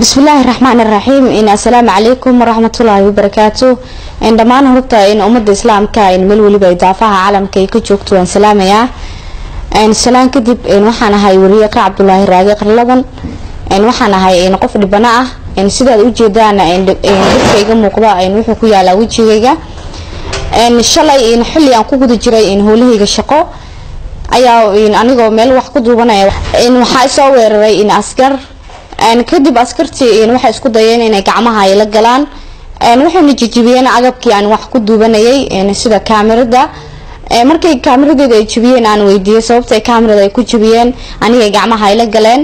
بسم الله الرحمن الرحيم إن السلام عليكم ورحمة الله وبركاته عندما نهضة إن أمد الإسلام كائن ملولي بإضافها عالم كي كجوكتو إن سلام يا إن سلام كدب إن وحنا هاي وريق عبد الله الراجق اللبن إن وحنا هاي إن قف البناء إن سيدا وجدان إن دفع مقبا إن وحكوا على وجهيجا إن شاء الله إن حلي أنكو قد جري إن هو لهيج الشقاء أيا إن أنا جمال وحكوا بناء إن وحاسوا وري إن أسكر أنا كدب أسكرتي إن واحد يسكت ضيعني إن جمعها يلقلان أنا واحد نجيبينا عجبك أنا واحد كده بناي إن سيدا كاميرا دا مركي كاميرا دا يجيبين أنا ويدي صوبت كاميرا دا يكون يجيبين أنا يجمعها يلقلان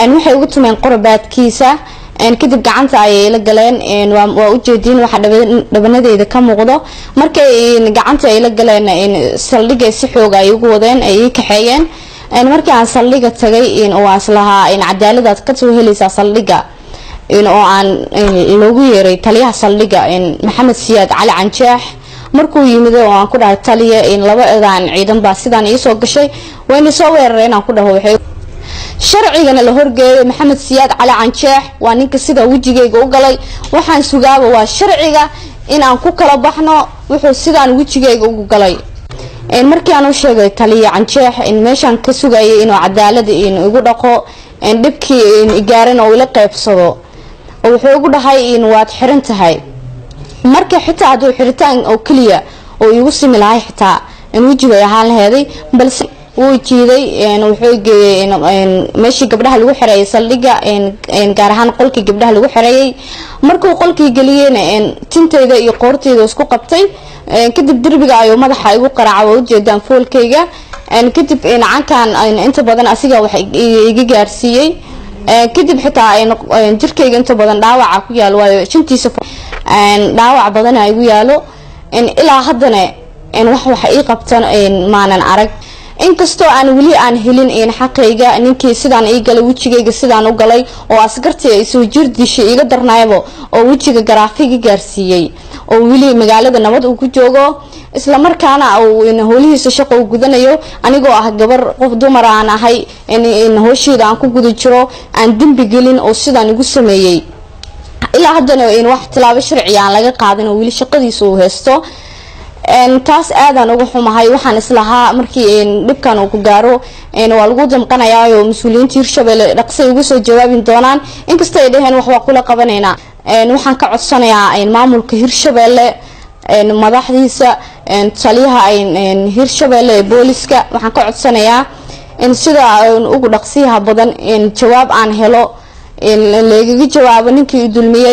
أنا واحد قلت من قربات كيسة أنا كدب جعنت على يلقلان إن ووجدين واحد لبنادي إذا كم غضا مركي إن جعنت على يلقلان إن سلقة سحوا جايو غضين أي كحيان أنا مركي عن صليقة تجاي إن أو أصلها إن عدالة تكتسوه ليس صليقة إن أو عن لوجيري تليها صليقة إن محمد سياد على عن شاح مركو يمدوا عن كده تليه إن لبعض عن عيدن بسيط عن يسوق الشيء وين يصور إن عن كده هو حي شرعي أنا الهرجي محمد سياد على عن شاح وأنا كسيدا وجهي جوجلي وحن سجاب وشرعي إن عن كوكلا بحنا وحن سيدا عن وجهي جوجلي إن مركي أنا وشجع تلي عن شيح إن ماشان كسوق أي إنه عدالة إنه يقول دقة إن دبكي إن إيجارن أو لقى بصدق أو يقول هاي إنه وات حرنت هاي مركي حتى عدو حرتان أو كلية أو يوصم العي حتى إنه يجوا يحال هذه بس ويجي إنه يحوي إنه ماشي قبلها الوحرة يصلجا إن جارهان قلك قبلها الوحرة مركو قلك جليين إن تنت إذا يقرتي إذا سكو قبتي كتب دربي أيوة ما ضحى يقرأ عود جدا فول كيجا إن كتب إن عن كان إن أنت بدن أسيجا ويجي جارسية كتب حتى إن جركي أنت بدن دعوة عقويا لو شنتي سف إن دعوة بدن عقويا له إن إلى حدنا إن وحو حقيقة بتن إن معنا عرق إن كستو أنا ولي أنا هلين إن حقيقة إن كيسد أنا إيجا لوجهي كيسد أنا وجلي وأسكرتي يسوجر دش إيقدر نايبه أو وجهي جرافيك جارسية أو ولي مقالة نمط أو كجوجو إسلام ركانا أو إن هولي سشق أو جدنا يو أنا جو أهجبر قفدو مرانا هاي إن هوشي ده أنكو جدشرو عندهم بيجلين أو سد أنا جسمي إلا هذا إن واحد تلعب شرعي على جا قاعدين ولي شق يسوه هستو إن تاس آذان وجوههم هاي وحنا إسلها مركي إن لبكانو كجارو إن والجودم قنا يايو مسؤولين تيرشبل رقصي وجسوا جوابين دونان إنك استيدهن وحوا كل قبنينا نوحن كعصنا يا إن معمول كهرشبل إن مذاحديسة إن صليها إن هرشبل بوليسك وحن كعصنا يا إن شذا إن أقول رقصيها بدن إن جواب عن هلا إن اللي جواب إنك يدلمي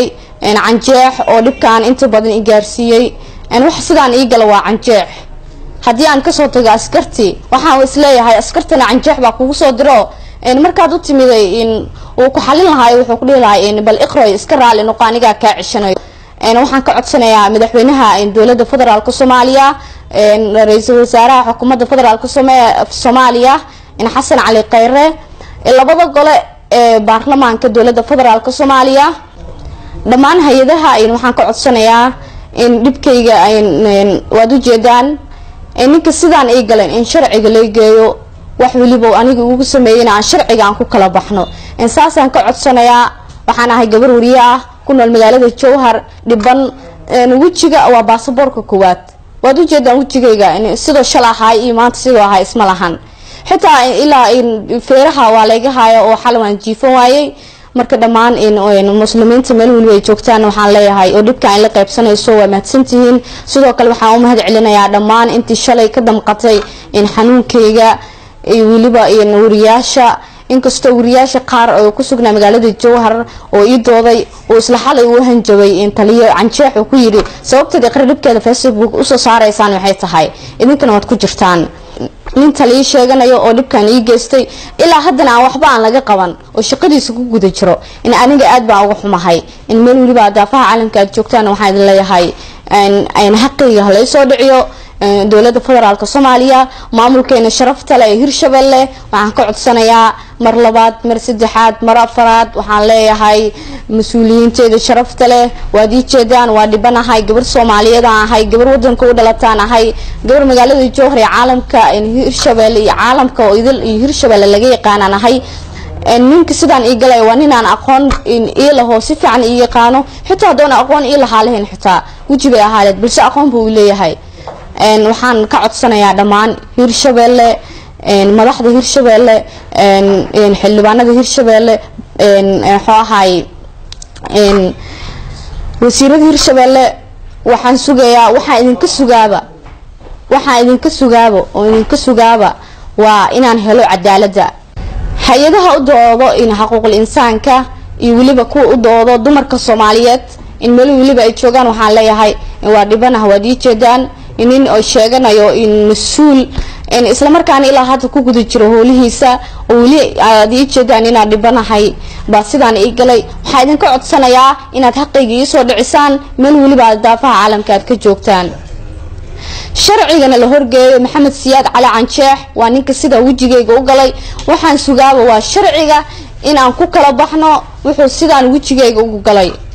إن عن جاح أو لبكان أنت بدن إجارسية أنا وحصل عن إيجل وعن جاح هدي عن كسرة عسكرتي وحاول إسلية هاي عسكرتنا عن جاح بقوة صدره إن مركض تميلي إن وكحلنا هاي وحقولها إن بالإقرأ إسكر على نقانيجا كعشنا أنا وحن كعشنا يا مدحونها إن دولة الفدرال الصومالية إن رئيس الوزراء حكومة الفدرال الصومالية إن حسن علي قيرة إلا بضل قلة برلمان كدولة الفدرال الصومالية دمان هيدها إن وحن كعشنا يا إن دبكيجا إن وادو جدان إنك سدان إيجلن إن شرعي ليجيو وحولي بو أنا جوجو سمين عن شرعي عنكو كلا بحنا إن ساسا كعد صنايع وحنا هيجبر وريا كنا المجالات الجوهر دبنا نوتشجع أو باصبر كقوات وادو جدان وتشجع إن سدو شلا هاي إيمان سدو هاي اسم لهن حتى إلى إن فيرها ولاجها أو حلوان جيفون هاي marka dhamaan in muslimiinta meel weyn way joogtaan waxaan leeyahay oo dhibka ay la qaybsanayso way maadsantihiin sidoo kale waxaan u mahad celinayaa dhamaan intii shalay ka damqatay in xanuunkeyga ay wiliba in wariyaasha inkastoo wariyaasha qaar oo ku sugnaa magaalada Jowhar oo ii dooday oo isla xalay u hanjabay in taliyo canjeex ku yiri sababta dhaqir dhibkeeda Facebook u soo saaraysaan waxay tahay idinkana wad ku jirtaan nin taliye sheeganayo oo dhibkan ii geystay ilaa haddana waxba aan laga qaban oo shaqadiisa ku guda jiro in aniga aad baa ugu xumahay in meel waliba daafaha caalamka joogtaan waxa idin leeyahay in xaqiiqo la soo dhiciyo dawladda federaalka Soomaaliya maamulkeena sharafta leh Hirshabelle waxaan ka codsanayaa mar labaad mar saddexaad mar afraad waxaan leeyahay mas'uuliyiinteeda sharafta leh waadi jeedaan waa dibanahay gabar Soomaaliyeed ahay gabar wadanka u dhalataan ahay gabar magaalada Jowhar ee caalamka in Hirshabelle iyo caalamka oo idil Hirshabelle laga yaqaan ahay ninka sidaan ii galay waa ninaan aqoon ii laho si fiican ii yaqaano xitaa doona aqoon ii laha lahayn xitaa wajiga ahaaleed balse aqoon buu leeyahay waxaan ka codsanayaa dhamaan Hirshabeelle madaxda Hirshabeelle xildhibaanada Hirshabeelle xoohay wasiirada Hirshabeelle waxaan sugayaa waxa idin ka sugaaba oo idin ka sugaaba waa inaan helo cadaaladda hay'adaha u doodo in xuquuqul insaanka iyo waliba ku u doodo dumarka Soomaaliyeed in meel waliba ay joogan waxaan leeyahay in waa dhiban hawadi jeedaan in oo sheeganayo in masuul in isla markaana ilaa hadda ku guda jiro hoolihiisa oo wali aad ii jeedaan in aan dhibanahay ba sidaan ay galay waxa idin ka codsanayaa inaad xaqigii soo dhicisaan meel waliba daafaha caalamka aad ka joogtaan sharciigana la horgeeyo maxamed siyaad cali canjeex waa ninka sida wajigayga u galay waxaan sugaaba waa sharciiga in aan ku kala baxno wuxuu sidaan wajigayga ugu galay